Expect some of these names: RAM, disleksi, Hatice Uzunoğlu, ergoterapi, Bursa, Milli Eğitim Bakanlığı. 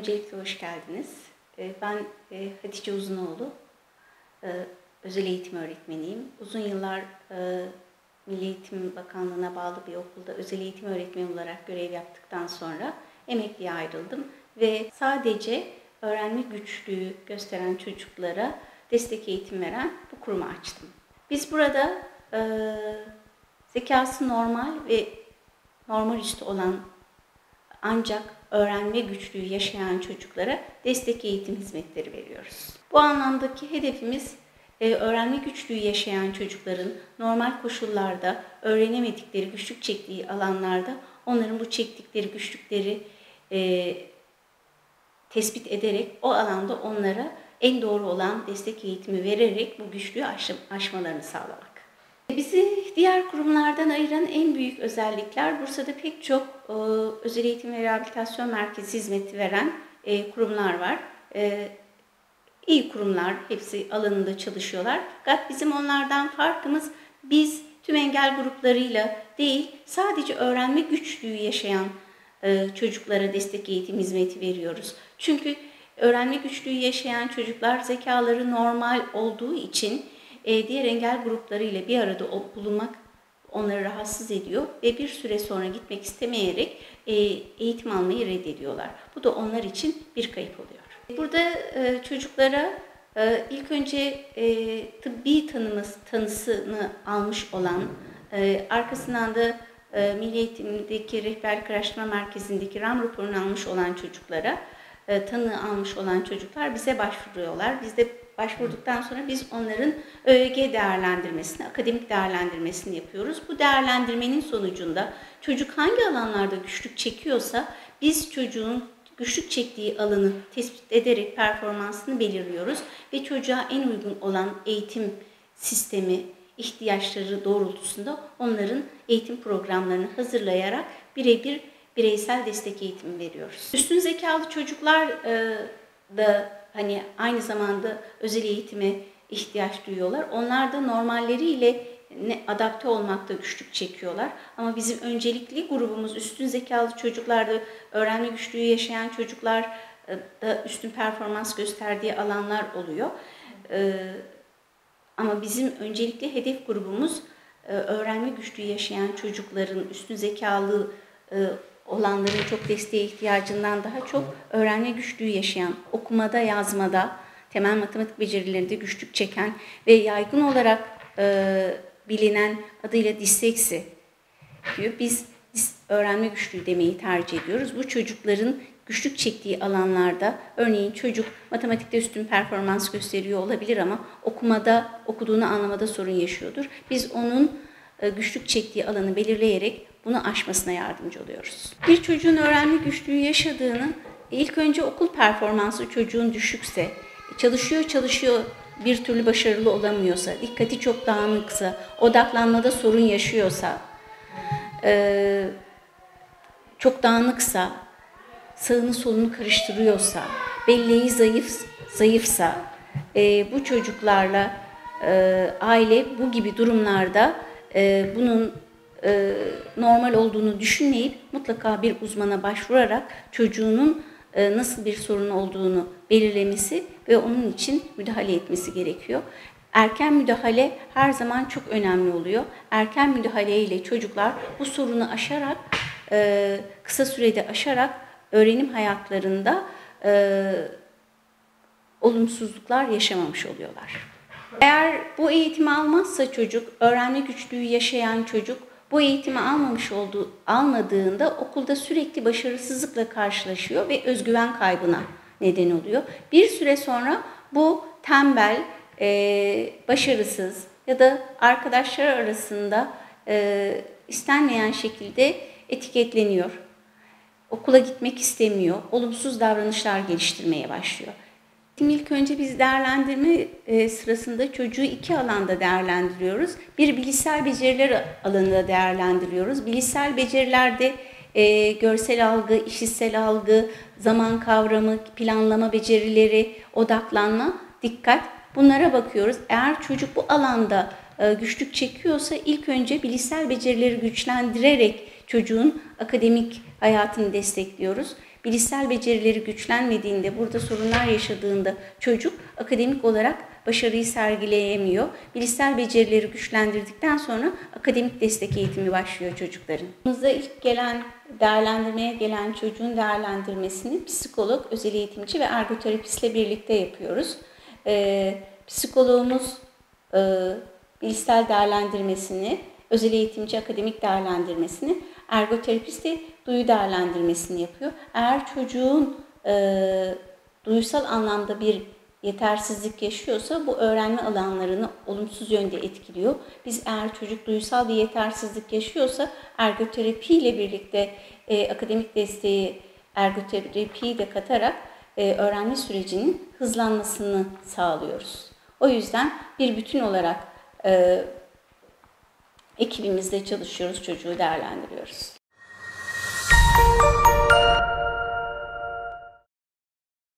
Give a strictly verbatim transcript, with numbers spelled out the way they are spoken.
Öncelikle hoş geldiniz. Ben Hatice Uzunoğlu, özel eğitim öğretmeniyim. Uzun yıllar Milli Eğitim Bakanlığı'na bağlı bir okulda özel eğitim öğretmeni olarak görev yaptıktan sonra emekliye ayrıldım ve sadece öğrenme güçlüğü gösteren çocuklara destek eğitim veren bu kurumu açtım. Biz burada e, zekası normal ve normal üstü olan ancak öğrenme güçlüğü yaşayan çocuklara destek eğitim hizmetleri veriyoruz. Bu anlamdaki hedefimiz e, öğrenme güçlüğü yaşayan çocukların normal koşullarda öğrenemedikleri, güçlük çektiği alanlarda onların bu çektikleri güçlükleri e, tespit ederek o alanda onlara en doğru olan destek eğitimi vererek bu güçlüğü aşmalarını sağlamak. Bizi diğer kurumlardan ayıran en büyük özellikler Bursa'da pek çok e, özel eğitim ve rehabilitasyon merkezi hizmeti veren e, kurumlar var. E, iyi kurumlar, hepsi alanında çalışıyorlar. Fakat bizim onlardan farkımız biz tüm engel gruplarıyla değil sadece öğrenme güçlüğü yaşayan e, çocuklara destek eğitim hizmeti veriyoruz. Çünkü öğrenme güçlüğü yaşayan çocuklar zekaları normal olduğu için diğer engel gruplarıyla bir arada bulunmak onları rahatsız ediyor ve bir süre sonra gitmek istemeyerek eğitim almayı reddediyorlar. Bu da onlar için bir kayıp oluyor. Burada çocuklara ilk önce tıbbi tanıması, tanısını almış olan, arkasından da Milli Eğitim'deki Rehberlik Araştırma Merkezi'ndeki RAM raporunu almış olan çocuklara, tanı almış olan çocuklar bize başvuruyorlar. Biz de başvurduktan sonra biz onların Ö G değerlendirmesini, akademik değerlendirmesini yapıyoruz. Bu değerlendirmenin sonucunda çocuk hangi alanlarda güçlük çekiyorsa biz çocuğun güçlük çektiği alanı tespit ederek performansını belirliyoruz ve çocuğa en uygun olan eğitim sistemi ihtiyaçları doğrultusunda onların eğitim programlarını hazırlayarak birebir bireysel destek eğitimi veriyoruz. Üstün zekalı çocuklar e, da hani aynı zamanda özel eğitime ihtiyaç duyuyorlar. Onlar da normalleriyle adapte olmakta güçlük çekiyorlar. Ama bizim öncelikli grubumuz üstün zekalı çocuklarda öğrenme güçlüğü yaşayan çocuklar e, da üstün performans gösterdiği alanlar oluyor. E, ama bizim öncelikli hedef grubumuz e, öğrenme güçlüğü yaşayan çocukların üstün zekalı e, olanların çok desteğe ihtiyacından daha çok öğrenme güçlüğü yaşayan, okumada, yazmada, temel matematik becerilerinde güçlük çeken ve yaygın olarak e, bilinen adıyla disleksi diyor. Biz dis, öğrenme güçlüğü demeyi tercih ediyoruz. Bu çocukların güçlük çektiği alanlarda, örneğin çocuk matematikte üstün performans gösteriyor olabilir ama okumada, okuduğunu anlamada sorun yaşıyordur. Biz onun e, güçlük çektiği alanı belirleyerek bunu aşmasına yardımcı oluyoruz. Bir çocuğun öğrenme güçlüğü yaşadığını ilk önce okul performansı çocuğun düşükse, çalışıyor çalışıyor bir türlü başarılı olamıyorsa, dikkati çok dağınıksa, odaklanmada sorun yaşıyorsa, çok dağınıksa, sağını solunu karıştırıyorsa, belleği zayıf zayıfsa, bu çocuklarla aile bu gibi durumlarda bunun normal olduğunu düşünmeyip mutlaka bir uzmana başvurarak çocuğunun nasıl bir sorun olduğunu belirlemesi ve onun için müdahale etmesi gerekiyor. Erken müdahale her zaman çok önemli oluyor. Erken müdahale ile çocuklar bu sorunu aşarak, kısa sürede aşarak öğrenim hayatlarında olumsuzluklar yaşamamış oluyorlar. Eğer bu eğitimi almazsa çocuk, öğrenme güçlüğü yaşayan çocuk, bu eğitimi almamış olduğu, almadığında okulda sürekli başarısızlıkla karşılaşıyor ve özgüven kaybına neden oluyor. Bir süre sonra bu tembel, e, başarısız ya da arkadaşlar arasında e, istenmeyen şekilde etiketleniyor. Okula gitmek istemiyor, olumsuz davranışlar geliştirmeye başlıyor. İlk önce biz değerlendirme sırasında çocuğu iki alanda değerlendiriyoruz. Bir, bilişsel beceriler alanında değerlendiriyoruz. Bilişsel becerilerde e, görsel algı, işitsel algı, zaman kavramı, planlama becerileri, odaklanma, dikkat, bunlara bakıyoruz. Eğer çocuk bu alanda e, güçlük çekiyorsa ilk önce bilişsel becerileri güçlendirerek çocuğun akademik hayatını destekliyoruz. bilişsel becerileri güçlenmediğinde, burada sorunlar yaşadığında çocuk akademik olarak başarıyı sergileyemiyor. Bilişsel becerileri güçlendirdikten sonra akademik destek eğitimi başlıyor çocukların. Bizde ilk gelen değerlendirmeye gelen çocuğun değerlendirmesini psikolog, özel eğitimci ve ergoterapistle birlikte yapıyoruz. Ee, psikoloğumuz e, bilişsel değerlendirmesini, özel eğitimci akademik değerlendirmesini, ergoterapist de duyu değerlendirmesini yapıyor. Eğer çocuğun e, duysal anlamda bir yetersizlik yaşıyorsa bu öğrenme alanlarını olumsuz yönde etkiliyor. Biz eğer çocuk duysal bir yetersizlik yaşıyorsa ergoterapi ile birlikte e, akademik desteği ergoterapiyi de katarak e, öğrenme sürecinin hızlanmasını sağlıyoruz. O yüzden bir bütün olarak e, ekibimizle çalışıyoruz, çocuğu değerlendiriyoruz.